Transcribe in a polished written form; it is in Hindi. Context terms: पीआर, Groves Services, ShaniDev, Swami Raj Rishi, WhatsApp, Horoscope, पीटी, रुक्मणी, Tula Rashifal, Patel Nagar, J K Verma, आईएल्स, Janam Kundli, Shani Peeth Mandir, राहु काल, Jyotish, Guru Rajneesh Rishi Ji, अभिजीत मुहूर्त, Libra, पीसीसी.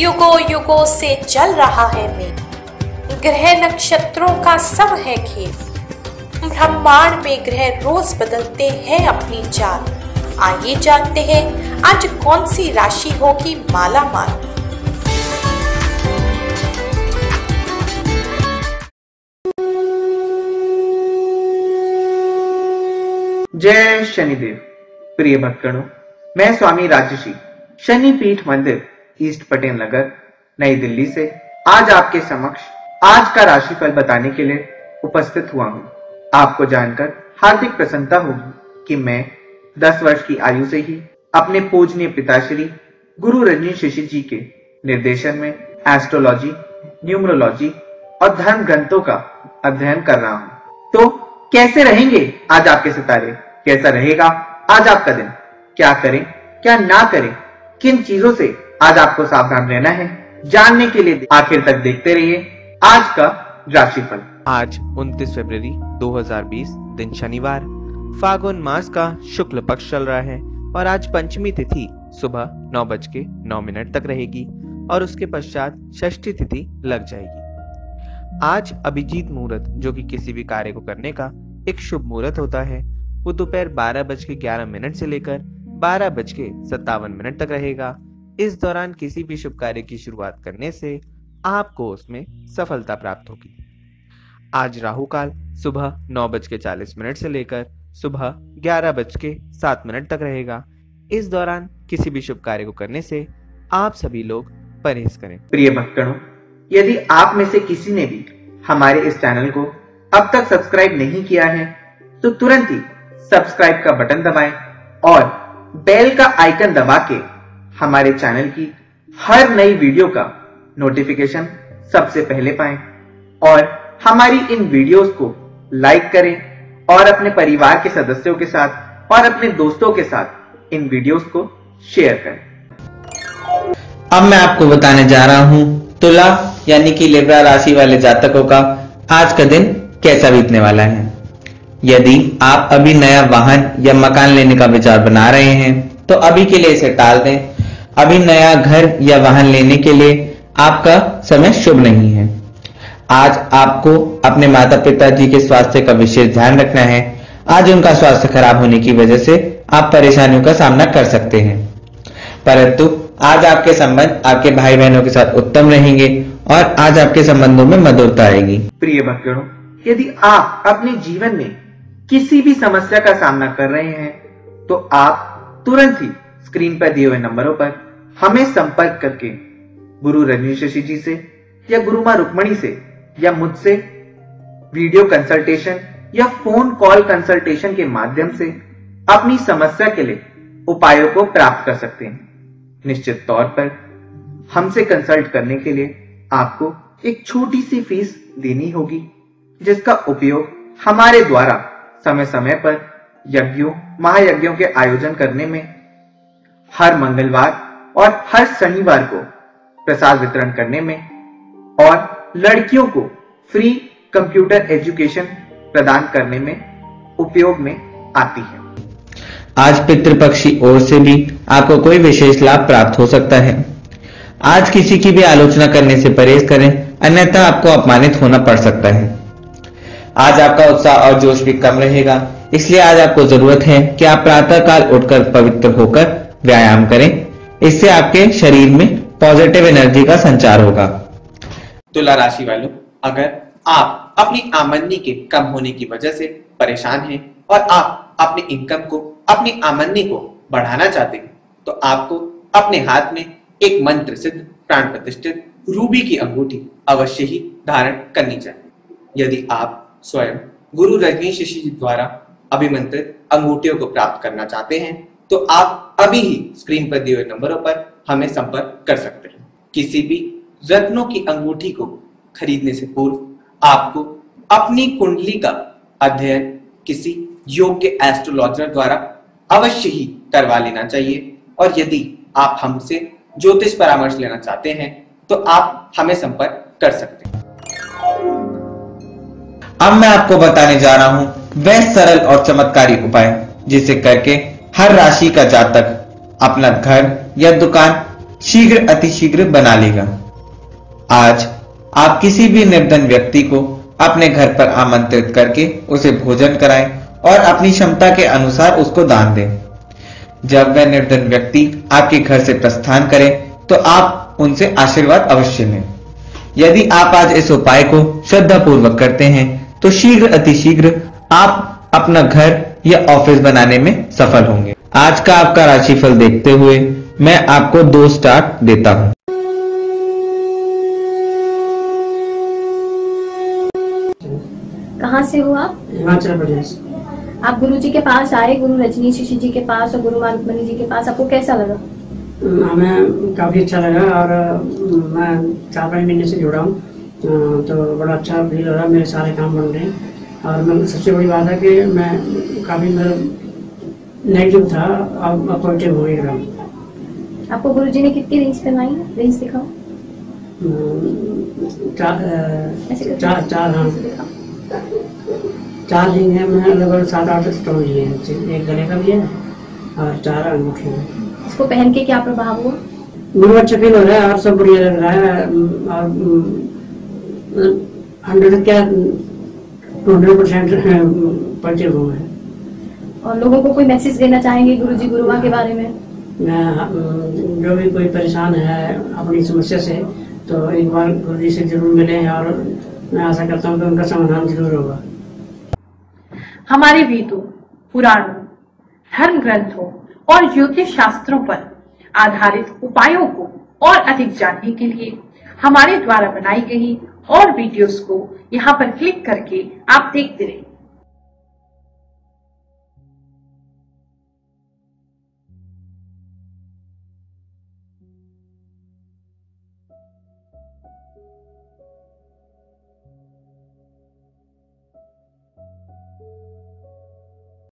युगों युगों से चल रहा है मेघ। ग्रह नक्षत्रों का सब है खेल। ब्रह्मांड में ग्रह रोज बदलते हैं अपनी चाल। आइए जानते हैं आज कौन सी राशि होगी माला माल। जय शनिदेव। प्रिय भक्तगणों, मैं स्वामी राज ऋषि शनि पीठ मंदिर ईस्ट पटेल नगर नई दिल्ली से आज आपके समक्ष आज का राशिफल बताने के लिए उपस्थित हुआ हूँ। आपको जानकर हार्दिक प्रसन्नता होगी कि मैं 10 वर्ष की आयु से ही अपने पूजनीय पिताश्री गुरु रजनीश ऋषि जी के निर्देशन में एस्ट्रोलॉजी, न्यूमरोलॉजी और धर्म ग्रंथों का अध्ययन कर रहा हूँ। तो कैसे रहेंगे आज आपके सितारे, कैसा रहेगा आज आपका दिन, क्या करें क्या ना करें, किन चीजों से आज आपको सावधान रहना है, जानने के लिए आखिर तक देखते रहिए आज का राशिफल। आज 29 फरवरी 2020 दिन शनिवार, फागुन मास का शुक्ल पक्ष चल रहा है और आज पंचमी तिथि सुबह 9:09 तक रहेगी और उसके पश्चात षष्ठी तिथि लग जाएगी। आज अभिजीत मुहूर्त, जो कि किसी भी कार्य को करने का एक शुभ मुहूर्त होता है, वो दोपहर 12:11 से लेकर 12:57 तक रहेगा। इस दौरान किसी भी शुभ कार्य की शुरुआत करने से आपको उसमें सफलता प्राप्त होगी। आज राहु काल सुबह 9:40 से लेकर सुबह 11:07 तक रहेगा। इस दौरान किसी भी शुभ कार्य को करने से आप सभी लोग परहेज करें। प्रिय भक्तगणों, यदि आप में से किसी ने भी हमारे इस चैनल को अब तक सब्सक्राइब नहीं किया है तो तुरंत ही सब्सक्राइब का बटन दबाएं और बेल का आइकन दबा के हमारे चैनल की हर नई वीडियो का नोटिफिकेशन सबसे पहले पाएं और हमारी इन वीडियोस को लाइक करें और अपने परिवार के सदस्यों के साथ और अपने दोस्तों के साथ इन वीडियोस को शेयर करें। अब मैं आपको बताने जा रहा हूं तुला यानी कि लिब्रा राशि वाले जातकों का आज का दिन कैसा बीतने वाला है। यदि आप अभी नया वाहन या मकान लेने का विचार बना रहे हैं तो अभी के लिए इसे टाल दें। अभी नया घर या वाहन लेने के लिए आपका समय शुभ नहीं है। आज आपको अपने माता पिताजी के स्वास्थ्य का विशेष ध्यान रखना है। आज उनका स्वास्थ्य खराब होने की वजह से आप परेशानियों का सामना कर सकते हैं, परंतु आज आपके संबंध आपके भाई बहनों के साथ उत्तम रहेंगे और आज आपके संबंधों में मधुरता आएगी। प्रिय भक्तों, यदि आप अपने जीवन में किसी भी समस्या का सामना कर रहे हैं तो आप तुरंत ही स्क्रीन पर दिए हुए नंबरों पर हमें संपर्क करके गुरु रजनीश ऋषि जी से या गुरु माँ रुक्मणी से या मुझसे वीडियो कंसल्टेशन या फोन कॉल कंसल्टेशन के माध्यम से अपनी समस्या के लिए उपायों को प्राप्त कर सकते हैं। निश्चित तौर पर हमसे कंसल्ट करने के लिए आपको एक छोटी सी फीस देनी होगी, जिसका उपयोग हमारे द्वारा समय समय पर यज्ञों महायज्ञों के आयोजन करने में, हर मंगलवार और हर शनिवार को प्रसाद वितरण करने में और लड़कियों को फ्री कंप्यूटर एजुकेशन प्रदान करने में उपयोग में आती है। आज पितृपक्ष की ओर से भी आपको कोई विशेष लाभ प्राप्त हो सकता है। आज किसी की भी आलोचना करने से परहेज करें, अन्यथा आपको अपमानित होना पड़ सकता है। आज आपका उत्साह और जोश भी कम रहेगा, इसलिए आज आपको जरूरत है कि आप प्रातःकाल उठकर पवित्र होकर व्यायाम करें। इससे आपके शरीर में पॉजिटिव एनर्जी का संचार होगा। तुला राशि वालों, अगर आप अपनी आमदनी के कम होने की वजह से परेशान हैं और आप अपने इनकम को अपनी आमदनी को बढ़ाना चाहते हैं तो आपको अपने हाथ में एक मंत्र सिद्ध प्राण प्रतिष्ठित रूबी की अंगूठी अवश्य ही धारण करनी चाहिए। यदि आप स्वयं गुरु रजनीश ऋषि जी द्वारा अभिमंत्रित अंगूठियों को प्राप्त करना चाहते हैं तो आप अभी ही स्क्रीन पर दिए हुए नंबरों पर हमें संपर्क कर सकते हैं। किसी भी रत्नों की अंगूठी को खरीदने से पूर्व आपको अपनी कुंडली का अध्ययन किसी योग्य एस्ट्रोलॉजर द्वारा अवश्य ही करवा लेना चाहिए और यदि आप हमसे ज्योतिष परामर्श लेना चाहते हैं तो आप हमें संपर्क कर सकते हैं। अब मैं आपको बताने जा रहा हूँ वह सरल और चमत्कारी उपाय जिसे करके हर राशि का जातक अपना घर या दुकान शीघ्र अतिशीघ्र बना लेगा। आज आप किसी भी निर्धन व्यक्ति को अपने घर पर आमंत्रित करके उसे भोजन कराएं और अपनी क्षमता के अनुसार उसको दान दें। जब वह निर्धन व्यक्ति आपके घर से प्रस्थान करे तो आप उनसे आशीर्वाद अवश्य लें। यदि आप आज इस उपाय को श्रद्धापूर्वक करते हैं तो शीघ्र अतिशीघ्र आप अपना घर या ऑफिस बनाने में सफल होंगे। आज का आपका राशिफल देखते हुए मैं आपको 2 स्टार देता हूँ। कहाँ से हो आप? हिमाचल प्रदेश। आप गुरु जी के पास आए, गुरु रजनीश ऋषि जी के पास और गुरु माँ रुक्मणी जी के पास, आपको कैसा लगा? हमें काफी अच्छा लगा और मैं 4-5 महीने से जुड़ा हूँ तो बड़ा अच्छा फील हो रहा है। मेरे सारे काम बन रहे हैं और मैं सबसे बड़ी बात है कि मैं काफी नेगेटिव था, अब पॉजिटिव हो ही रहा हूँ। आपको गुरु जी ने कितनी रिंग्स पहनाई? रिंग्स दिखाओ। 4, हाँ 4 रिंग है। मैंने लगभग 7-8 स्टोन लिए हैं, एक गले का भी है और 4 अंगूठी है। इसको पहन के क्या प्रभाव हुआ? गुरु अच्छा फील हो रहा है और सब बढ़िया लग रहा है और 100% पॉजिटिव हुआ है। और लोगों को कोई मैसेज देना चाहेंगे गुरुजी गुरु माँ के बारे में? जो भी कोई परेशान है अपनी समस्या से तो एक बार गुरु जी से जरूर मिलें और मैं आशा करता हूँ कि उनका समाधान जरूर होगा। हमारे वेदों, पुराणों, धर्म ग्रंथों और ज्योतिष शास्त्रों पर आधारित उपायों को और अधिक जानने के लिए हमारे द्वारा बनाई गई और वीडियोस को यहाँ पर क्लिक करके आप देखते रहें।